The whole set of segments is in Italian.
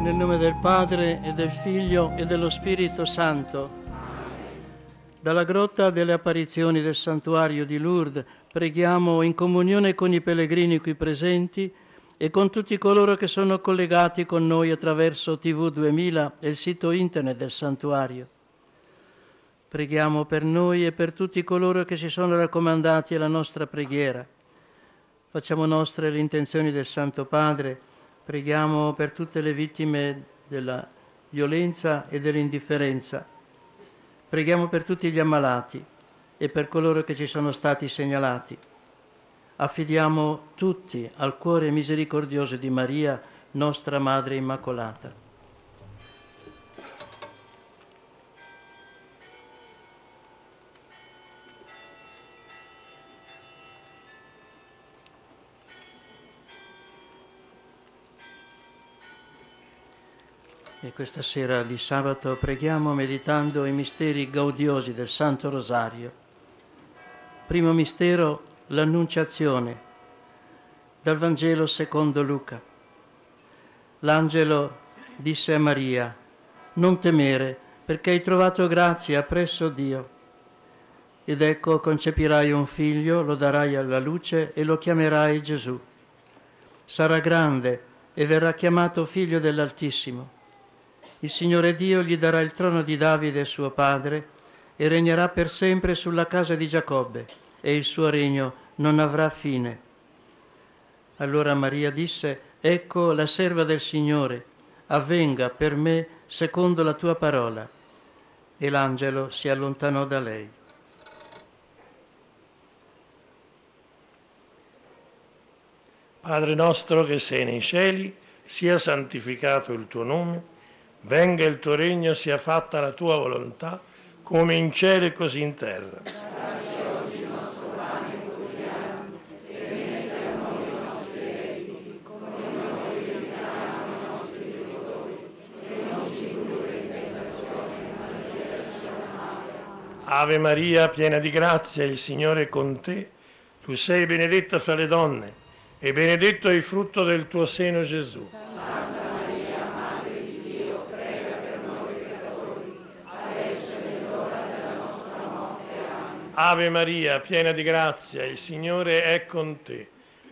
Nel nome del Padre e del Figlio e dello Spirito Santo. Dalla Grotta delle apparizioni del Santuario di Lourdes preghiamo in comunione con i pellegrini qui presenti e con tutti coloro che sono collegati con noi attraverso TV2000 e il sito internet del Santuario. Preghiamo per noi e per tutti coloro che si sono raccomandati alla nostra preghiera. Facciamo nostre le intenzioni del Santo Padre. Preghiamo per tutte le vittime della violenza e dell'indifferenza. Preghiamo per tutti gli ammalati e per coloro che ci sono stati segnalati. Affidiamo tutti al cuore misericordioso di Maria, nostra Madre Immacolata. E questa sera di sabato preghiamo meditando i misteri gaudiosi del Santo Rosario. Primo mistero, l'Annunciazione, dal Vangelo secondo Luca. L'angelo disse a Maria: non temere, perché hai trovato grazia presso Dio. Ed ecco, concepirai un figlio, lo darai alla luce e lo chiamerai Gesù. Sarà grande e verrà chiamato Figlio dell'Altissimo. Il Signore Dio gli darà il trono di Davide, suo padre, e regnerà per sempre sulla casa di Giacobbe, e il suo regno non avrà fine. Allora Maria disse: ecco la serva del Signore, avvenga per me secondo la tua parola. E l'angelo si allontanò da lei. Padre nostro che sei nei cieli, sia santificato il tuo nome. Venga il tuo regno, sia fatta la tua volontà, come in cielo e così in terra. Dacci oggi il nostro pane quotidiano, e rimetti a noi i nostri debiti, come noi rimettiamo i nostri debitori, e non ci indurre in tentazione, ma liberaci dal male. Ave Maria, piena di grazia, il Signore è con te. Tu sei benedetta fra le donne, e benedetto è il frutto del tuo seno, Gesù. Ave Maria, piena di grazia, il Signore è con te.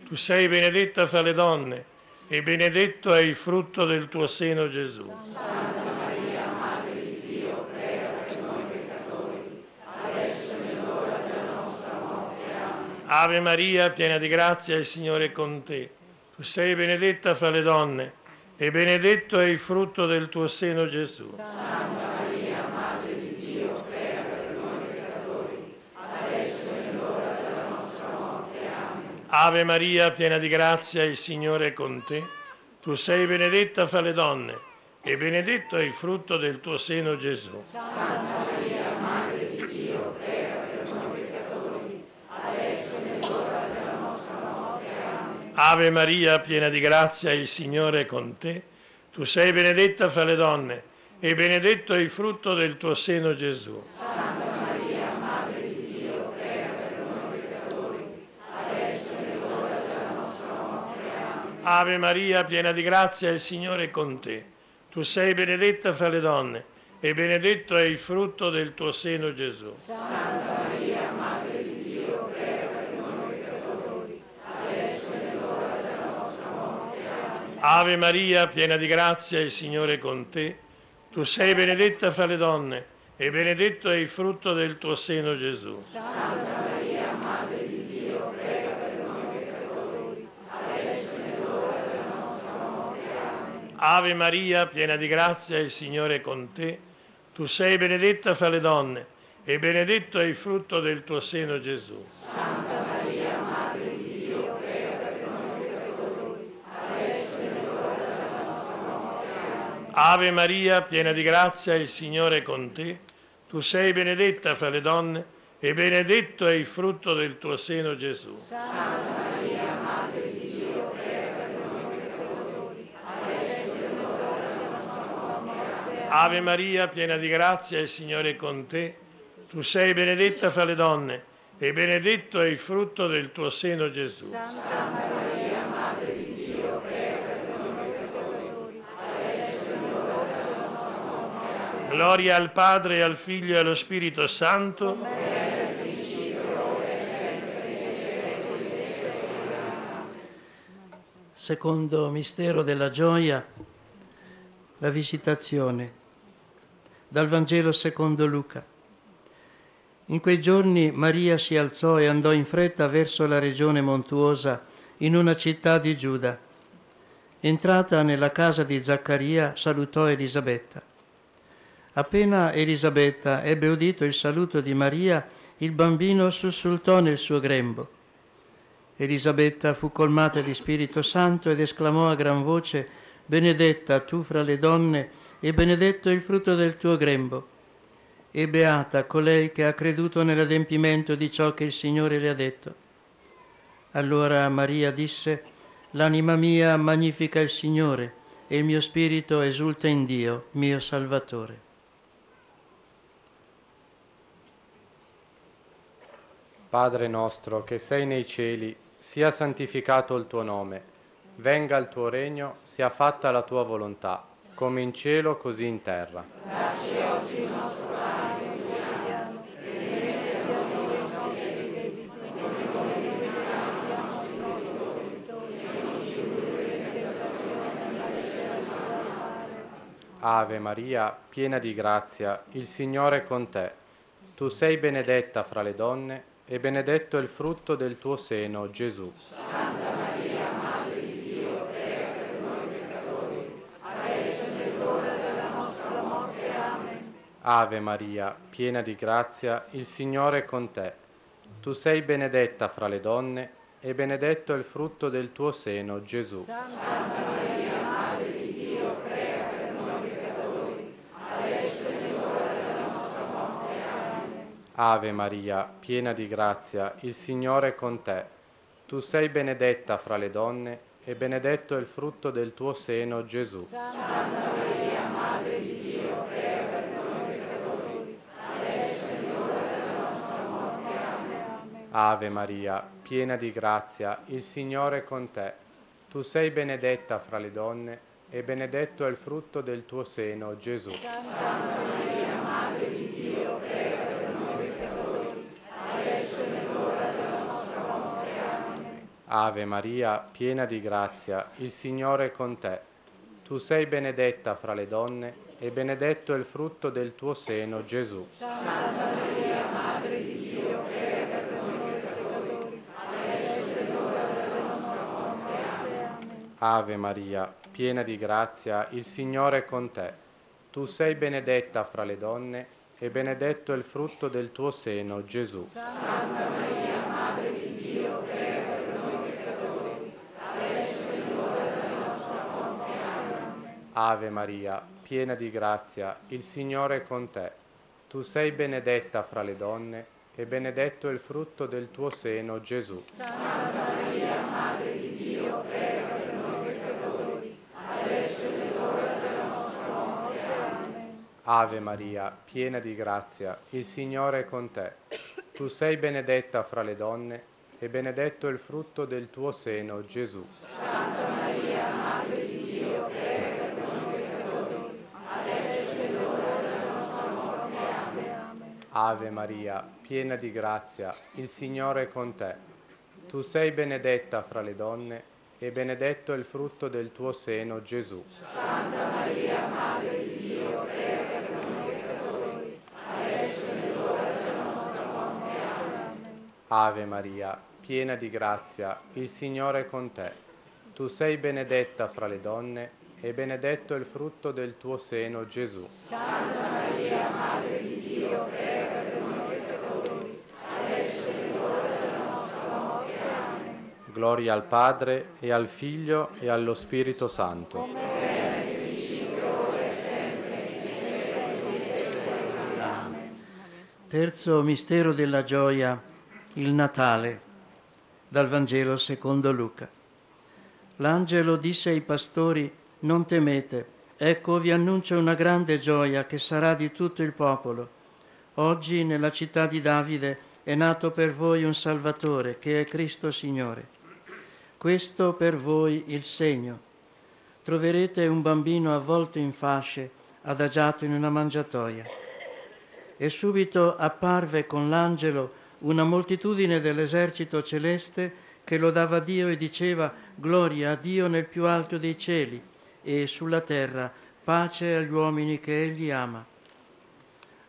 Tu sei benedetta fra le donne, e benedetto è il frutto del tuo seno, Gesù. Santa Maria, Madre di Dio, prega per noi peccatori, adesso e nell'ora della nostra morte. Amen. Ave Maria, piena di grazia, il Signore è con te. Tu sei benedetta fra le donne, e benedetto è il frutto del tuo seno, Gesù. Santa Maria, Madre di Dio, Ave Maria, piena di grazia, il Signore è con te. Tu sei benedetta fra le donne, e benedetto è il frutto del tuo seno, Gesù. Santa Maria, Madre di Dio, prega per noi peccatori, adesso e nell'ora della nostra morte. Amen. Ave Maria, piena di grazia, il Signore è con te. Tu sei benedetta fra le donne, e benedetto è il frutto del tuo seno, Gesù. Santa Ave Maria, piena di grazia, il Signore è con te. Tu sei benedetta fra le donne, e benedetto è il frutto del tuo seno, Gesù. Santa Maria, Madre di Dio, prega per noi peccatori, adesso e nell'ora della nostra morte. Amen. Ave Maria, piena di grazia, il Signore è con te. Tu sei benedetta fra le donne, e benedetto è il frutto del tuo seno, Gesù. Santa Maria, Madre di Dio, Ave Maria, piena di grazia, il Signore è con te. Tu sei benedetta fra le donne, e benedetto è il frutto del tuo seno, Gesù. Santa Maria, Madre di Dio, prega per noi peccatori, adesso e nell'ora della nostra morte. Amen. Ave Maria, piena di grazia, il Signore è con te. Tu sei benedetta fra le donne, e benedetto è il frutto del tuo seno, Gesù. Santa Maria, Madre di Dio, Ave Maria, piena di grazia, il Signore è con te. Tu sei benedetta fra le donne, e benedetto è il frutto del tuo seno, Gesù. Santa Maria, Madre di Dio, prega per noi peccatori, adesso Gloria al Padre, al Figlio e allo Spirito Santo. Amen. Secondo mistero della gioia, la visitazione, dal Vangelo secondo Luca. In quei giorni Maria si alzò e andò in fretta verso la regione montuosa, in una città di Giuda. Entrata nella casa di Zaccaria, salutò Elisabetta. Appena Elisabetta ebbe udito il saluto di Maria, il bambino sussultò nel suo grembo. Elisabetta fu colmata di Spirito Santo ed esclamò a gran voce: «Benedetta tu fra le donne e benedetto il frutto del tuo grembo!» E beata colei che ha creduto nell'adempimento di ciò che il Signore le ha detto. Allora Maria disse: «L'anima mia magnifica il Signore e il mio spirito esulta in Dio, mio Salvatore». Padre nostro che sei nei cieli, sia santificato il tuo nome, venga il tuo regno, sia fatta la tua volontà, come in cielo così in terra. Dacci oggi il nostro pane quotidiano, e rimetti a noi i nostri debiti, come rimediamo ai nostri debitori, e non ci indurre in tentazione, ma liberaci dal male. Ave Maria, piena di grazia, il Signore è con te. Tu sei benedetta fra le donne, e benedetto è il frutto del tuo seno, Gesù. Santa Maria, Madre di Dio, prega per noi peccatori, adesso e nell'ora della nostra morte. Amen. Ave Maria, piena di grazia, il Signore è con te. Tu sei benedetta fra le donne, e benedetto è il frutto del tuo seno, Gesù. Santa Maria, Madre di Dio, prega per noi peccatori, adesso e nell'ora della nostra morte. Amen. Ave Maria, piena di grazia, il Signore è con te. Tu sei benedetta fra le donne e benedetto è il frutto del tuo seno, Gesù. Santa Maria, Madre di Dio, prega per noi peccatori, adesso e nell'ora della nostra morte. Amen. Ave Maria, piena di grazia, il Signore è con te. Tu sei benedetta fra le donne e benedetto è il frutto del tuo seno, Gesù. Santa Maria, Madre di Dio, prega per Ave Maria, piena di grazia, il Signore è con te. Tu sei benedetta fra le donne e benedetto è il frutto del tuo seno, Gesù. Santa Maria, Madre di Dio, prega per noi peccatori, adesso e l'ora della nostra morte. Amen. Ave Maria, piena di grazia, il Signore è con te. Tu sei benedetta fra le donne e benedetto è il frutto del tuo seno, Gesù. Santa Maria, Madre di Dio, prega per noi peccatori, adesso e l'ora della nostra morte. Amen. Ave Maria, piena di grazia, il Signore è con te. Tu sei benedetta fra le donne e benedetto è il frutto del tuo seno, Gesù. Santa Maria, Madre di Dio, prega per noi peccatori, adesso e l'ora della nostra morte. Amen. Ave Maria, piena di grazia, il Signore è con te. Tu sei benedetta fra le donne e benedetto è il frutto del tuo seno, Gesù. Santa Maria, Madre di Dio, prega per noi peccatori, adesso e nell'ora della nostra morte. Amen. Ave Maria, piena di grazia, il Signore è con te. Tu sei benedetta fra le donne e benedetto è il frutto del tuo seno, Gesù. Santa Maria, Madre di Dio, prega per noi peccatori, adesso e nell'ora della nostra morte. Amen. Ave Maria, piena di grazia, il Signore è con te. Tu sei benedetta fra le donne e benedetto è il frutto del tuo seno, Gesù. Santa Maria, Madre di Dio, prega per noi peccatori, adesso e nell'ora della nostra morte. Amen. Gloria al Padre, e al Figlio, e allo Spirito Santo. Amen. Terzo mistero della gioia, il Natale, dal Vangelo secondo Luca. L'angelo disse ai pastori: «Non temete, ecco vi annuncio una grande gioia che sarà di tutto il popolo. Oggi nella città di Davide è nato per voi un Salvatore, che è Cristo Signore. Questo per voi il segno. Troverete un bambino avvolto in fasce, adagiato in una mangiatoia. E subito apparve con l'angelo una moltitudine dell'esercito celeste che lodava Dio e diceva: gloria a Dio nel più alto dei cieli e sulla terra pace agli uomini che Egli ama.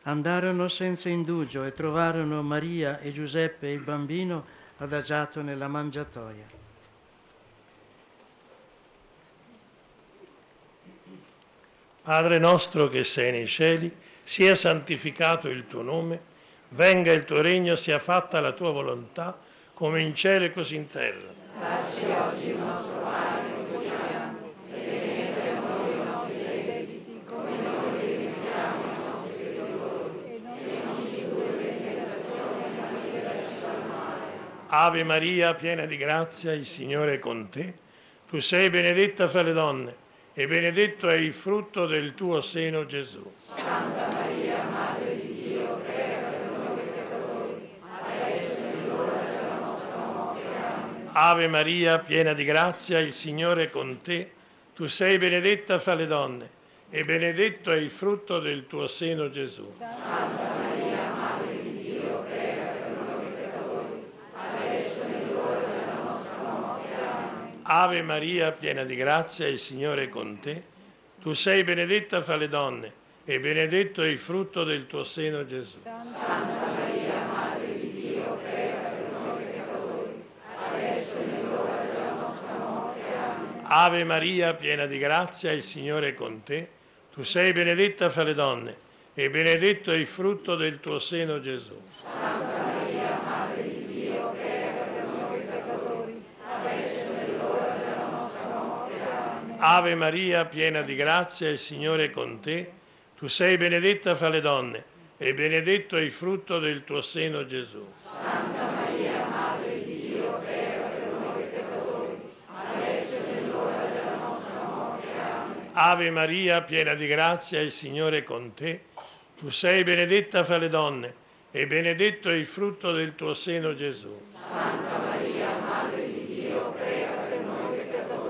Andarono senza indugio e trovarono Maria e Giuseppe e il bambino adagiato nella mangiatoia. Padre nostro che sei nei cieli, sia santificato il tuo nome, venga il tuo regno, sia fatta la tua volontà, come in cielo e così in terra. Dacci oggi il nostro pane quotidiano, e rimetti a noi i nostri debiti, come noi rimettiamo i nostri debitori, e non ci indurre in tentazione, ma liberaci dal male. Ave Maria, piena di grazia, il Signore è con te. Tu sei benedetta fra le donne, e benedetto è il frutto del tuo seno, Gesù. Santa Maria, Madre di Dio, prega per noi peccatori, adesso e nell'ora della nostra morte. Amen. Ave Maria, piena di grazia, il Signore è con te. Tu sei benedetta fra le donne, e benedetto è il frutto del tuo seno, Gesù. Santa Maria, Madre di Dio, prega per noi peccatori, adesso e nell'ora della nostra morte. Amen. Ave Maria, piena di grazia, il Signore è con te. Tu sei benedetta fra le donne, e benedetto è il frutto del tuo seno, Gesù. Santa Maria, Madre di Dio, prega per noi peccatori, adesso e nell'ora della nostra morte. Amen. Ave Maria, piena di grazia, il Signore è con te. Tu sei benedetta fra le donne, e benedetto è il frutto del tuo seno, Gesù. Santa Maria, Madre di Dio, prega per noi peccatori, adesso e nell'ora della nostra morte. Amen. Ave Maria, piena di grazia, il Signore è con te. Tu sei benedetta fra le donne, e benedetto è il frutto del tuo seno, Gesù. Santa Maria, Madre di Dio, prega per noi peccatori,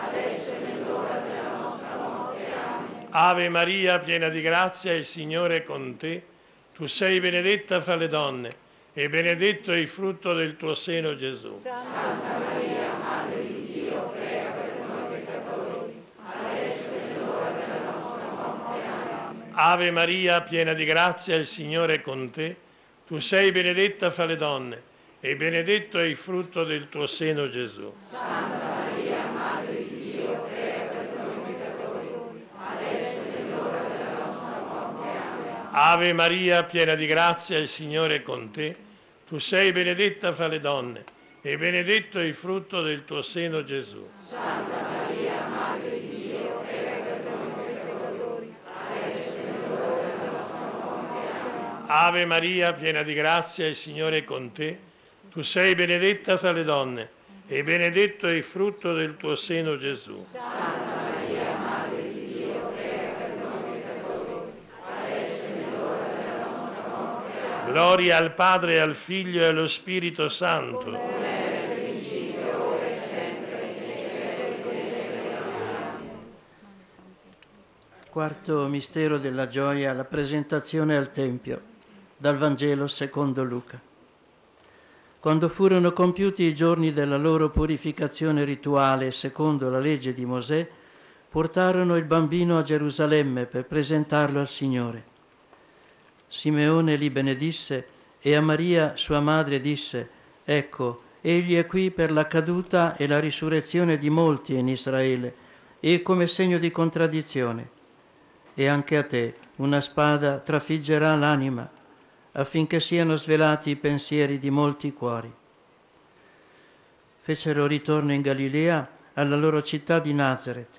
adesso e nell'ora della nostra morte. Amen. Ave Maria, piena di grazia, il Signore è con te. Tu sei benedetta fra le donne, e benedetto è il frutto del tuo seno, Gesù. Santa Maria, Madre di Dio, prega per noi peccatori, adesso e nell'ora della nostra morte. Amen. Ave Maria, piena di grazia, il Signore è con te. Tu sei benedetta fra le donne, e benedetto è il frutto del tuo seno, Gesù. Santa Maria, Madre di Dio, prega per noi peccatori, adesso e nell'ora della nostra morte. Amen. Ave Maria, piena di grazia, il Signore è con te. Tu sei benedetta fra le donne, e benedetto è il frutto del tuo seno, Gesù. Santa Maria, Madre di Dio, Ave Maria, piena di grazia, il Signore è con te. Tu sei benedetta fra le donne, e benedetto è il frutto del tuo seno, Gesù. Santa Maria, Madre di Dio, prega per noi peccatori, adesso e nell'ora della nostra morte. Amen. Ave Maria, piena di grazia, il Signore è con te. Tu sei benedetta fra le donne, e benedetto è il frutto del tuo seno, Gesù. Santa Maria, Madre di Dio, gloria al Padre, al Figlio e allo Spirito Santo. Come era nel principio, ora e sempre, nei secoli dei secoli. Quarto mistero della gioia, la presentazione al Tempio, dal Vangelo secondo Luca. Quando furono compiuti i giorni della loro purificazione rituale secondo la legge di Mosè, portarono il bambino a Gerusalemme per presentarlo al Signore. Simeone li benedisse e a Maria, sua madre, disse: «Ecco, egli è qui per la caduta e la risurrezione di molti in Israele, e come segno di contraddizione. E anche a te una spada trafiggerà l'anima, affinché siano svelati i pensieri di molti cuori». Fecero ritorno in Galilea, alla loro città di Nazareth.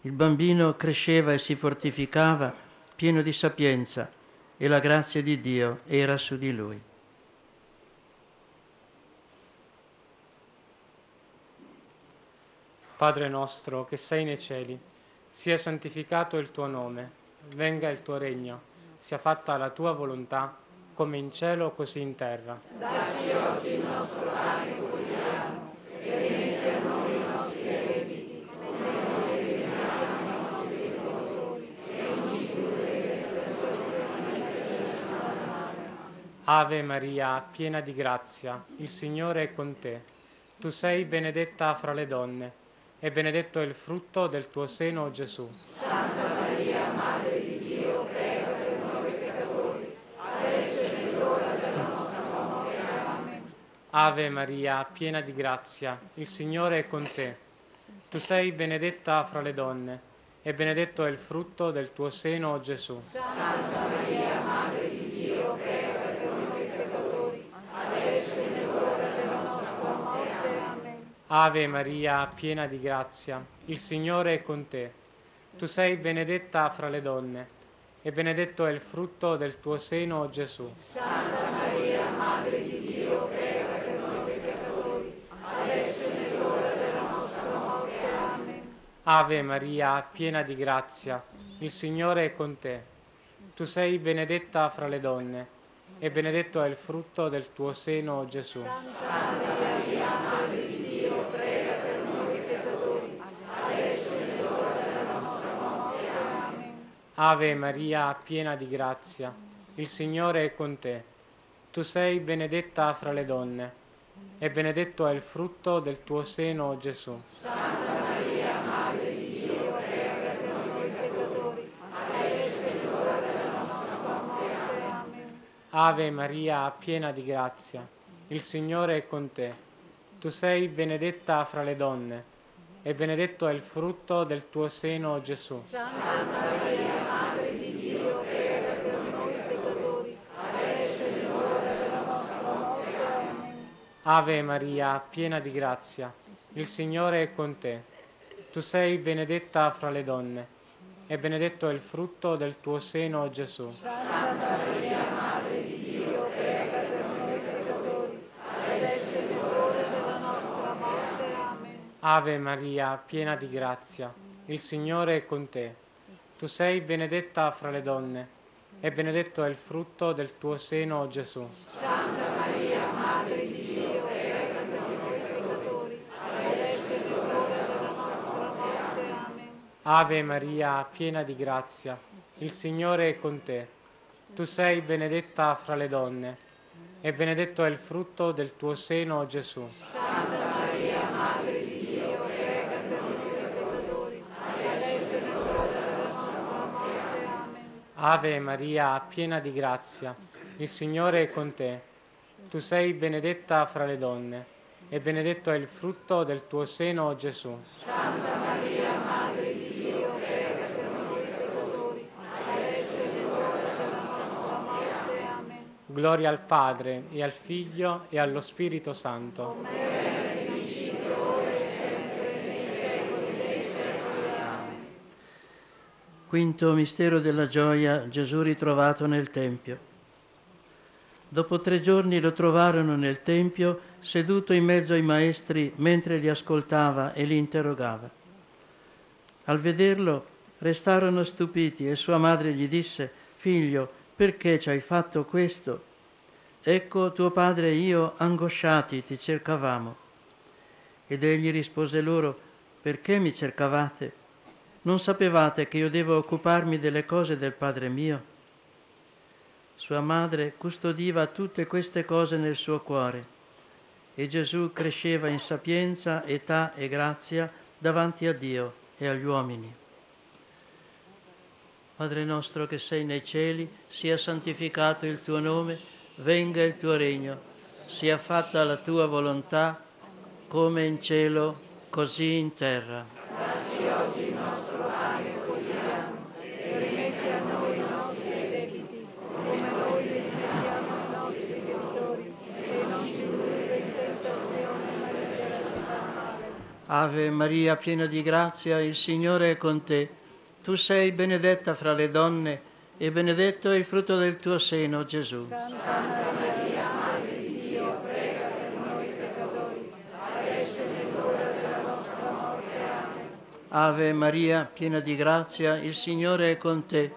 Il bambino cresceva e si fortificava, pieno di sapienza, e la grazia di Dio era su di lui. Padre nostro che sei nei cieli, sia santificato il tuo nome, venga il tuo regno, sia fatta la tua volontà, come in cielo così in terra. Dacci oggi il nostro pane quotidiano, e rimetti a noi i nostri debiti, come noi rimettiamo i nostri debitori, e non Ave Maria, piena di grazia, il Signore è con te. Tu sei benedetta fra le donne, e benedetto è il frutto del tuo seno, Gesù. Santa Maria, Madre di Dio, prega per noi peccatori, adesso è l'ora della nostra morte. Amen. Ave Maria, piena di grazia, il Signore è con te. Tu sei benedetta fra le donne, e benedetto è il frutto del tuo seno, Gesù. Santa Maria, Madre di Dio, prega per Ave Maria, piena di grazia, il Signore è con te. Tu sei benedetta fra le donne, e benedetto è il frutto del tuo seno, Gesù. Santa Maria, Madre di Dio, prega per noi peccatori, adesso è l'ora della nostra morte. Amen. Ave Maria, piena di grazia, il Signore è con te. Tu sei benedetta fra le donne, e benedetto è il frutto del tuo seno, Gesù. Santa Maria, Madre di Dio, prega per noi peccatori, adesso è l'ora della nostra morte. Amen. Ave Maria, piena di grazia, il Signore è con te. Tu sei benedetta fra le donne, e benedetto è il frutto del tuo seno, Gesù. Santa Maria, Madre di Dio, prega per noi peccatori, adesso è l'ora della nostra morte. Amen. Ave Maria, piena di grazia, il Signore è con te. Tu sei benedetta fra le donne, e benedetto è il frutto del tuo seno, Gesù. Santa Maria, Madre di Dio, prega per noi peccatori, adesso è l'ora della nostra morte. Amen. Ave Maria, piena di grazia, il Signore è con te. Tu sei benedetta fra le donne, e benedetto è il frutto del tuo seno, Gesù. Santa Maria, Madre di Dio, prega per noi peccatori, adesso è l'ora. Ave Maria, piena di grazia, il Signore è con te. Tu sei benedetta fra le donne, e benedetto è il frutto del tuo seno, Gesù. Santa Maria, Madre di Dio, prega per noi peccatori, adesso è l'ora della nostra morte. Amen. Ave Maria, piena di grazia, il Signore è con te. Tu sei benedetta fra le donne, e benedetto è il frutto del tuo seno, Gesù. Santa Maria, Madre di Dio, Ave Maria, piena di grazia, il Signore è con te. Tu sei benedetta fra le donne, e benedetto è il frutto del tuo seno, Gesù. Santa Maria, Madre di Dio, prega per noi peccatori, adesso è l'ora della nostra morte. Amen. Gloria al Padre, e al Figlio, e allo Spirito Santo. Amen. Quinto mistero della gioia, Gesù ritrovato nel Tempio. Dopo 3 giorni lo trovarono nel Tempio, seduto in mezzo ai maestri, mentre li ascoltava e li interrogava. Al vederlo restarono stupiti e sua madre gli disse, «Figlio, perché ci hai fatto questo? Ecco, tuo padre e io, angosciati, ti cercavamo». Ed egli rispose loro, «Perché mi cercavate? Non sapevate che io devo occuparmi delle cose del Padre mio?» Sua madre custodiva tutte queste cose nel suo cuore, e Gesù cresceva in sapienza, età e grazia davanti a Dio e agli uomini. Padre nostro che sei nei cieli, sia santificato il tuo nome, venga il tuo regno, sia fatta la tua volontà, come in cielo, così in terra. Dacci oggi il nostro pane quotidiano, e rimetti a noi i nostri debiti, come noi rimettiamo i nostri debitori, e non ci indurre in tentazione, ma liberaci dal male. Ave Maria, piena di grazia, il Signore è con te. Tu sei benedetta fra le donne, e benedetto è il frutto del tuo seno, Gesù. Santa Maria, Madre di Dio, prega per noi peccatori, adesso è l'ora della nostra morte. Amen. Ave Maria, piena di grazia, il Signore è con te.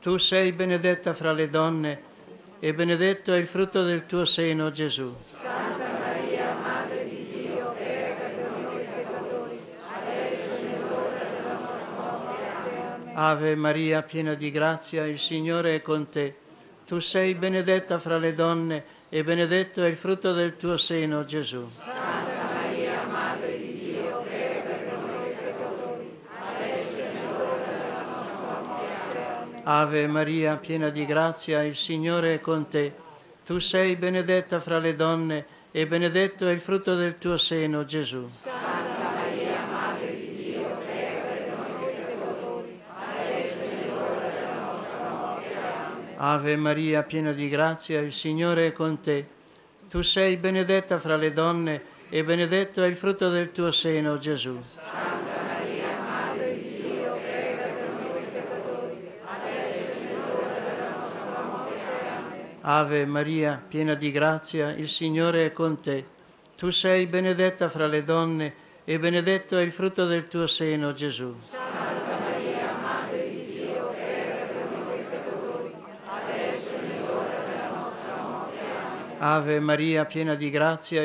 Tu sei benedetta fra le donne, e benedetto è il frutto del tuo seno, Gesù. Santa Maria, Madre di Dio, prega per noi peccatori, adesso è l'ora della nostra morte. Amen. Ave Maria, piena di grazia, il Signore è con te. Tu sei benedetta fra le donne e benedetto è il frutto del tuo seno, Gesù. Santa Maria, Madre di Dio, prega per noi peccatori, adesso è l'ora della nostra morte. Ave Maria, piena di grazia, il Signore è con te. Tu sei benedetta fra le donne e benedetto è il frutto del tuo seno, Gesù. Santa Maria, Madre di Dio, prega per noi peccatori, adesso è l'ora della nostra morte. Amen. Ave Maria, piena di grazia, il Signore è con te. Tu sei benedetta fra le donne e benedetto è il frutto del tuo seno, Gesù. Santa Maria, Madre di Dio, prega per noi peccatori, adesso è l'ora della nostra morte. Amen. Ave Maria, piena di grazia, il Signore è con te. Tu sei benedetta fra le donne e benedetto è il frutto del tuo seno, Gesù. Santa Maria, Madre di Dio, prega per noi peccatori, adesso è l'ora della nostra morte. Amen. Ave Maria, piena di grazia,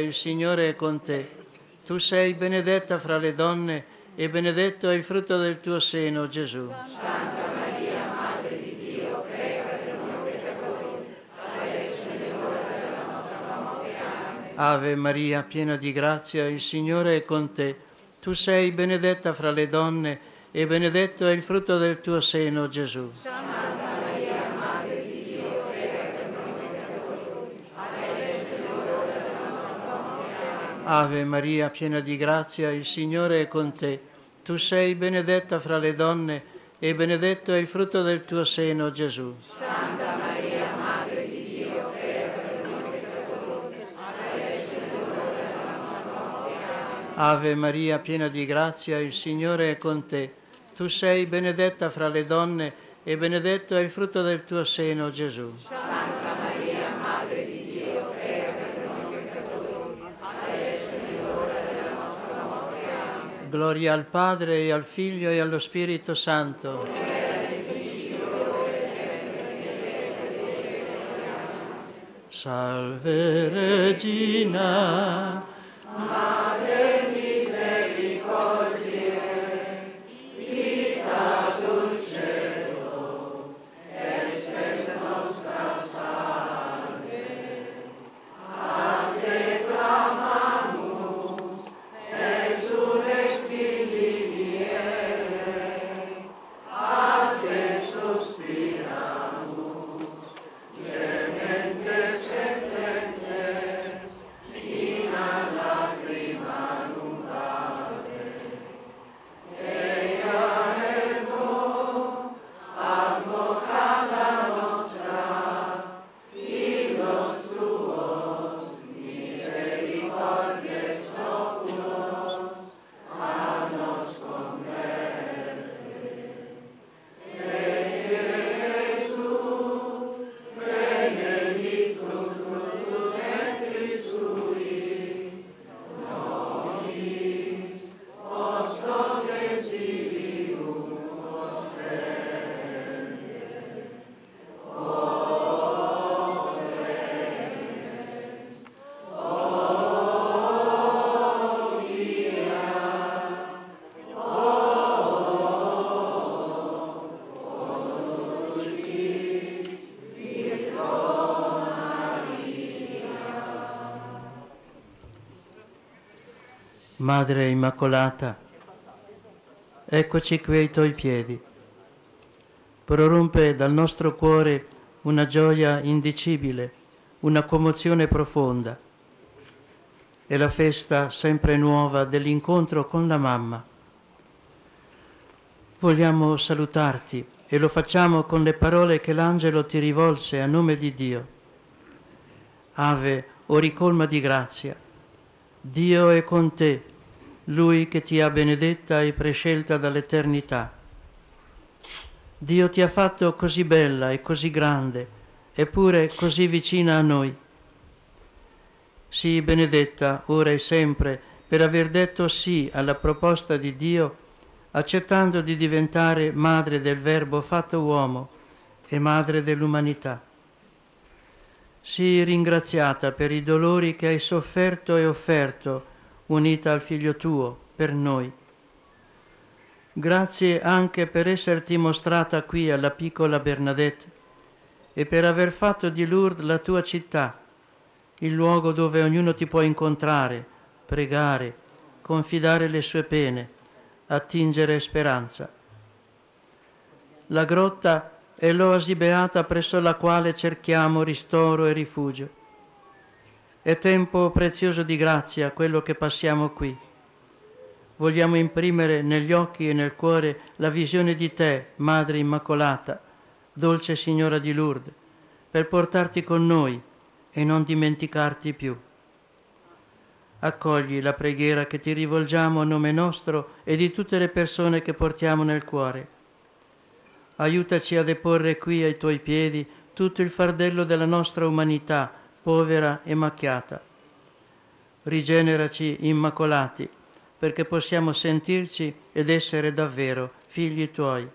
il Signore è con te. Tu sei benedetta fra le donne e benedetto è il frutto del tuo seno, Gesù. Santa Maria, Madre di Dio, prega per noi peccatori, adesso è l'ora della nostra morte. Amen. Ave Maria, piena di grazia, il Signore è con te. Tu sei benedetta fra le donne e benedetto è il frutto del tuo seno, Gesù. Santa Maria, Madre di Dio, prega per noi peccatori, adesso è l'ora della nostra morte. Amen. Ave Maria, piena di grazia, il Signore è con te. Tu sei benedetta fra le donne e benedetto è il frutto del tuo seno, Gesù. Santa Maria, Madre di Dio, prega per noi peccatori, adesso è l'ora della nostra morte. Amen. Ave Maria, piena di grazia, il Signore è con te. Tu sei benedetta fra le donne e benedetto è il frutto del tuo seno, Gesù. Santa Maria, Madre di Dio, prega per noi peccatori, adesso è l'ora della nostra morte. Amen. Gloria al Padre e al Figlio e allo Spirito Santo. Come era nel principio, ora e sempre, nei secoli dei secoli. Amen. Salve Regina, Madre misericordiae, vita dulcedo, espes nostra salve. A te clamamus, exulex filii viere, a te suspiramus, gementes et plentes, in a lacrimanum pade. Eia ergo, advocata nostra, filos tuos, misericordes oculos, a nos converte. Eie Iesus, benedictus fructus ventris tui, nobis, ostro desilium ostende. O via, o dulcis Virgo Maria. Madre Immacolata, eccoci qui ai tuoi piedi. Prorompe dal nostro cuore una gioia indicibile, una commozione profonda. È la festa sempre nuova dell'incontro con la mamma. Vogliamo salutarti e lo facciamo con le parole che l'angelo ti rivolse a nome di Dio. Ave, o ricolma di grazia, Dio è con te, Lui che ti ha benedetta e prescelta dall'eternità. Dio ti ha fatto così bella e così grande, eppure così vicina a noi. Sii benedetta ora e sempre per aver detto sì alla proposta di Dio, accettando di diventare madre del Verbo fatto uomo e madre dell'umanità. Sii ringraziata per i dolori che hai sofferto e offerto, unita al Figlio tuo, per noi. Grazie anche per esserti mostrata qui alla piccola Bernadette e per aver fatto di Lourdes la tua città, il luogo dove ognuno ti può incontrare, pregare, confidare le sue pene, attingere speranza. La grotta è l'oasi beata presso la quale cerchiamo ristoro e rifugio. È tempo prezioso di grazia quello che passiamo qui. Vogliamo imprimere negli occhi e nel cuore la visione di te, Madre Immacolata, dolce Signora di Lourdes, per portarti con noi e non dimenticarti più. Accogli la preghiera che ti rivolgiamo a nome nostro e di tutte le persone che portiamo nel cuore. Aiutaci a deporre qui ai tuoi piedi tutto il fardello della nostra umanità, povera e macchiata. Rigeneraci immacolati, perché possiamo sentirci ed essere davvero figli tuoi.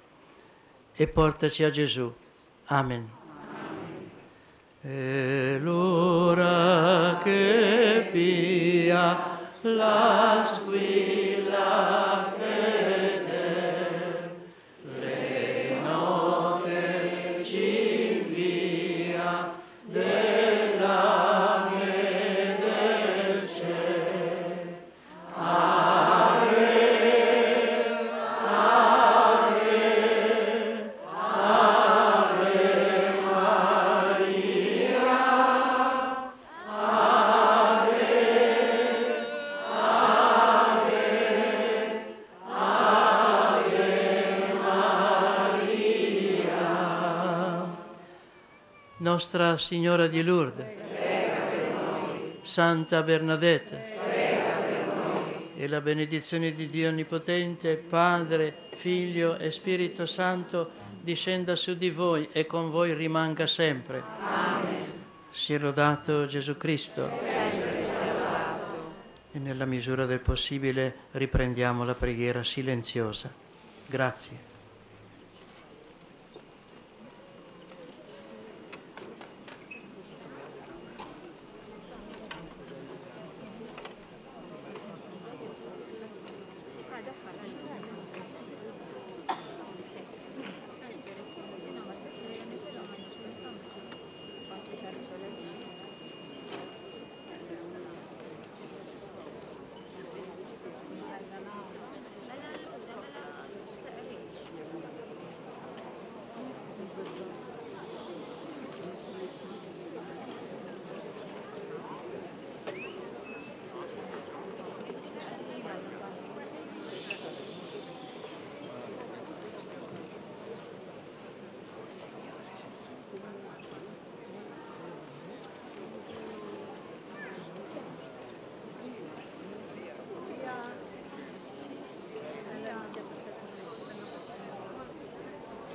E portaci a Gesù. Amen. E l'ora che pia la squilla fedele, le note ci invia della medece. Nostra Signora di Lourdes, prega per noi. Santa Bernadette, prega per noi. E la benedizione di Dio Onnipotente, Padre, Figlio e Spirito Santo, discenda su di voi e con voi rimanga sempre. Amen. Sia lodato Gesù Cristo. E nella misura del possibile riprendiamo la preghiera silenziosa. Grazie.